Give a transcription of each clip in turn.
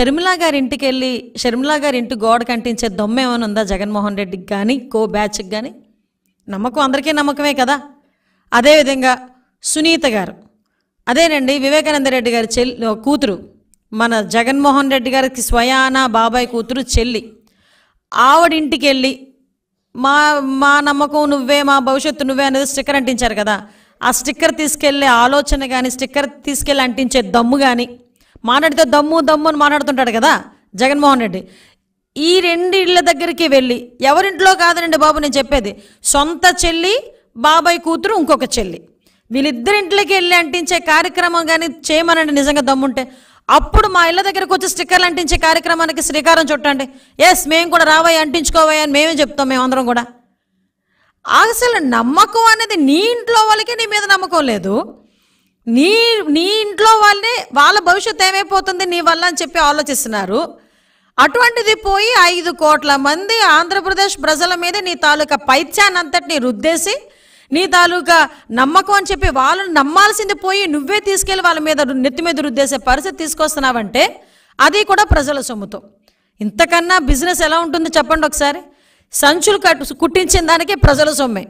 షర్మిలా గారి ఇంటికి వెళ్ళి షర్మిలా గారి ఇంటి గోడ కంటించే దొమ్మేమని ఉందా జగన్మోహన్ రెడ్డికి కానీ కో బ్యాచ్కి కానీ? నమ్మకం అందరికీ నమ్మకమే కదా. అదేవిధంగా సునీత గారు, అదేనండి వివేకానంద రెడ్డి గారి కూతురు, మన జగన్మోహన్ రెడ్డి గారికి స్వయాన బాబాయ్ కూతురు చెల్లి. ఆవిడింటికి వెళ్ళి మా మా నమ్మకం నువ్వే, మా భవిష్యత్తు నువ్వే అనేది స్టిక్కర్ అంటించారు కదా. ఆ స్టిక్కర్ తీసుకెళ్లే ఆలోచన కానీ, స్టిక్కర్ తీసుకెళ్ళి అంటించే దమ్ము కానీ, మాట్లాడితే దమ్ము దమ్ము అని మాట్లాడుతుంటాడు కదా జగన్మోహన్ రెడ్డి. ఈ రెండు ఇళ్ల దగ్గరికి వెళ్ళి, ఎవరింట్లో కాదనండి బాబు నేను చెప్పేది, సొంత చెల్లి, బాబాయ్ కూతురు, ఇంకొక చెల్లి, వీళ్ళిద్దరింట్లోకి వెళ్ళి అంటించే కార్యక్రమం కానీ చేయమనండి నిజంగా దమ్ముంటే. అప్పుడు మా ఇళ్ళ దగ్గరకు వచ్చి స్టిక్కర్లు అంటించే కార్యక్రమానికి శ్రీకారం చుట్టండి. ఎస్ మేము కూడా రావాయి అంటించుకోవాయి అని మేమే చెప్తాం, మేమందరం కూడా. అసలు నమ్మకం అనేది నీ ఇంట్లో వాళ్ళకి నీ మీద నమ్మకం లేదు, నీ నీ ఇంట్లో వాళ్ళే వాళ్ళ భవిష్యత్తు ఏమైపోతుంది నీ వల్ల అని చెప్పి ఆలోచిస్తున్నారు. అటువంటిది పోయి 5 కోట్ల మంది ఆంధ్రప్రదేశ్ ప్రజల మీద నీ తాలూకా పైత్యాన్నంతటిని రుద్దేసి, నీ తాలూకా నమ్మకం అని చెప్పి వాళ్ళని నమ్మాల్సింది పోయి నువ్వే తీసుకెళ్ళి వాళ్ళ మీద నెత్తి మీద రుద్దేసే పరిస్థితి తీసుకొస్తున్నావంటే అది కూడా ప్రజల సొమ్ముతో. ఇంతకన్నా బిజినెస్ ఎలా ఉంటుందో చెప్పండి ఒకసారి. సంచులు కుట్టించిన దానికి ప్రజల సొమ్మే,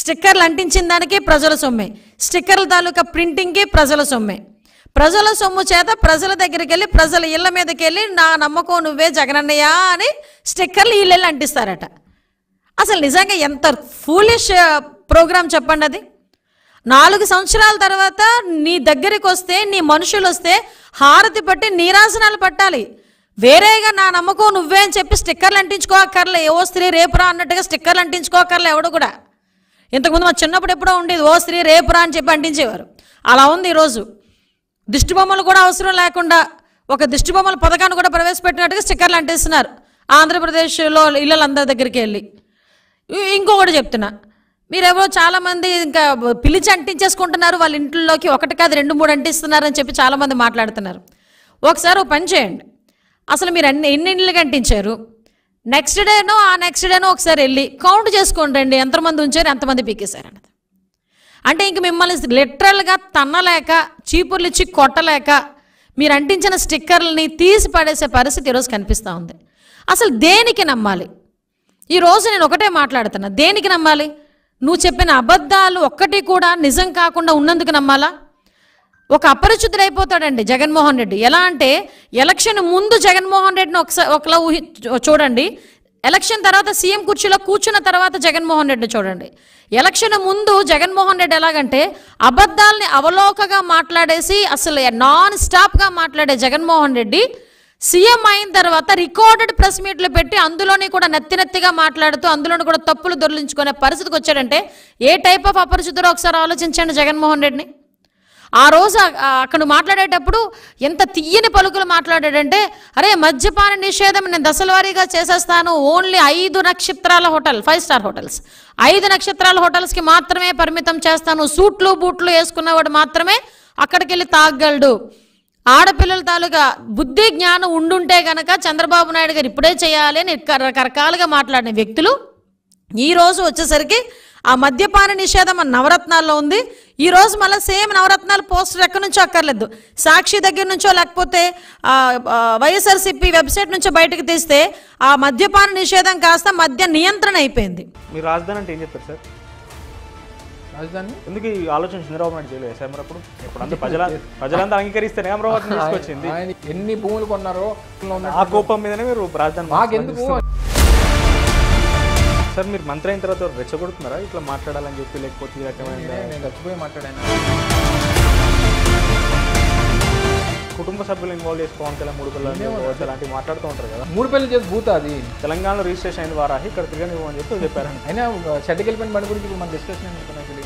స్టిక్కర్లు అంటించిన దానికి ప్రజల సొమ్మే, స్టిక్కర్ల తాలూకా ప్రింటింగ్కి ప్రజల సొమ్మే. ప్రజల సొమ్ము చేత ప్రజల దగ్గరికి వెళ్ళి, ప్రజల ఇళ్ళ మీదకి వెళ్ళి నా నమ్మకం నువ్వే జగనన్నయ్య అని స్టిక్కర్లు వీళ్ళెళ్ళి అంటిస్తారట. అసలు నిజంగా ఎంత ఫూలిష్ ప్రోగ్రాం చెప్పండి అది. 4 సంవత్సరాల తర్వాత నీ దగ్గరికి వస్తే, నీ మనుషులు వస్తే హారతి పట్టి నీరాసనాలు పట్టాలి. వేరేగా నా నమ్మకం నువ్వే అని చెప్పి స్టిక్కర్లు అంటించుకోకర్లే. ఓ స్త్రీ రేపురా అన్నట్టుగా స్టిక్కర్లు అంటించుకోకర్లే ఎవడు కూడా. ఇంతకుముందు మా చిన్నప్పుడు ఎప్పుడో ఉండేది, ఓ స్త్రీ రేపురా అని చెప్పి అంటించేవారు. అలా ఉంది ఈరోజు. దిష్టి బొమ్మలు కూడా అవసరం లేకుండా ఒక దిష్టి బొమ్మల పథకాన్ని కూడా ప్రవేశపెట్టినట్టుగా స్టిక్కర్లు అంటిస్తున్నారు ఆంధ్రప్రదేశ్లో ఇళ్ళందరి దగ్గరికి వెళ్ళి. ఇంకొకటి చెప్తున్నా, మీరెవరో చాలామంది ఇంకా పిలిచి అంటించేసుకుంటున్నారు వాళ్ళ ఇంట్లోకి, 1 కాదు 2 3 అంటిస్తున్నారని చెప్పి చాలామంది మాట్లాడుతున్నారు. ఒకసారి ఓ పని చేయండి, అసలు మీరు ఎన్ని ఇండ్లకి అంటించారు, నెక్స్ట్ డేనో ఆ నెక్స్ట్ డేనో ఒకసారి వెళ్ళి కౌంట్ చేసుకోండి రండి, ఎంతమంది ఉంచారు ఎంతమంది పీకేశారన్నది. అంటే ఇంక మిమ్మల్ని లిటరల్గా తన్నలేక, చీపుర్లు ఇచ్చి కొట్టలేక మీరు అంటించిన స్టిక్కర్లని తీసి పడేసే పరిస్థితి ఈరోజు కనిపిస్తూ ఉంది. అసలు దేనికి నమ్మాలి? ఈరోజు నేను ఒకటే మాట్లాడుతున్నా, దేనికి నమ్మాలి? నువ్వు చెప్పిన అబద్ధాలు ఒక్కటి కూడా నిజం కాకుండా ఉన్నందుకు నమ్మాలా? ఒక అపరిచితుడైపోతాడండి జగన్మోహన్ రెడ్డి. ఎలా అంటే ఎలక్షన్ ముందు జగన్మోహన్ రెడ్డిని ఒకలా చూడండి, ఎలక్షన్ తర్వాత సీఎం కుర్చీలో కూర్చున్న తర్వాత జగన్మోహన్ రెడ్డిని చూడండి. ఎలక్షన్ ముందు జగన్మోహన్ రెడ్డి ఎలాగంటే అబద్ధాలని అవలోకగా మాట్లాడేసి అసలు నాన్ స్టాప్గా మాట్లాడే జగన్మోహన్ రెడ్డి సీఎం అయిన తర్వాత రికార్డెడ్ ప్రెస్ మీట్లు పెట్టి అందులోని కూడా నెత్తినెత్తిగా మాట్లాడుతూ అందులోని కూడా తప్పులు దొర్లించుకునే పరిస్థితికి వచ్చాడంటే ఏ టైప్ ఆఫ్ అపరిచితుడో ఒకసారి ఆలోచించండి జగన్మోహన్ రెడ్డిని. ఆ రోజు అక్కడ మాట్లాడేటప్పుడు ఎంత తీయని పలుకులు మాట్లాడాడంటే, అరే మద్యపాన నిషేధం నేను దశలవారీగా చేసేస్తాను, ఓన్లీ 5 నక్షత్రాల హోటల్, 5 స్టార్ హోటల్స్, 5 నక్షత్రాల హోటల్స్కి మాత్రమే పరిమితం చేస్తాను, సూట్లు బూట్లు వేసుకున్నవాడు మాత్రమే అక్కడికి వెళ్ళి తాగలడు. ఆడపిల్లల తాలూకా బుద్ధి జ్ఞానం ఉండుంటే కనుక చంద్రబాబు నాయుడు గారు ఇప్పుడే చేయాలి అని రకరకాలుగా మాట్లాడిన వ్యక్తులు ఈరోజు వచ్చేసరికి ఆ మద్యపాన నిషేధం మన నవరత్నాల్లో ఉంది. ఈరోజు మళ్ళీ సేమ్ నవరత్నాల పోస్టర్ ఎక్కడి నుంచో అక్కర్లేదు, సాక్షి దగ్గర నుంచో లేకపోతే వైఎస్ఆర్సీపీ వెబ్సైట్ నుంచో బయటకు తీస్తే ఆ మద్యపాన నిషేధం కాస్త మద్య నియంత్రణ అయిపోయింది. మీరు రాజధాని అంటే ఏం చెప్పారు సార్? రాజధాని ఎందుకు ఈ ఆలోచన చంద్రబాబు నాయుడు చేయలేదు సార్? మరి ఇప్పుడు ప్రజలంతా అంగీకరిస్తేనే అమరావతి తీసుకొచ్చింది. ఎన్ని భూములు కొన్నారో ఆ కోపం మీదనే మీరు రాజధాని మాకెందుకు సార్? మీరు మంత్రి అయిన తర్వాత రెచ్చగొడుతున్నారా ఇట్లా మాట్లాడాలని చెప్పి, లేకపోతే ఈ రకమైన రెచ్చిపోయి మాట్లాడాను? కుటుంబ సభ్యులు ఇన్వాల్వ్ చేసుకోవాలి కదా, 3 పిల్లలు అలాంటివి మాట్లాడుతూ ఉంటారు కదా. 3 పెళ్లి చేసి భూత అది తెలంగాణలో రిజిస్ట్రేషన్ అయిన వారా ఇక్కడ తిరగనివ్వని చెప్పి చెప్పారండి. అయినా చెడ్డకెళ్ళిపోయిన బండి గురించి ఇప్పుడు మన డిస్కషన్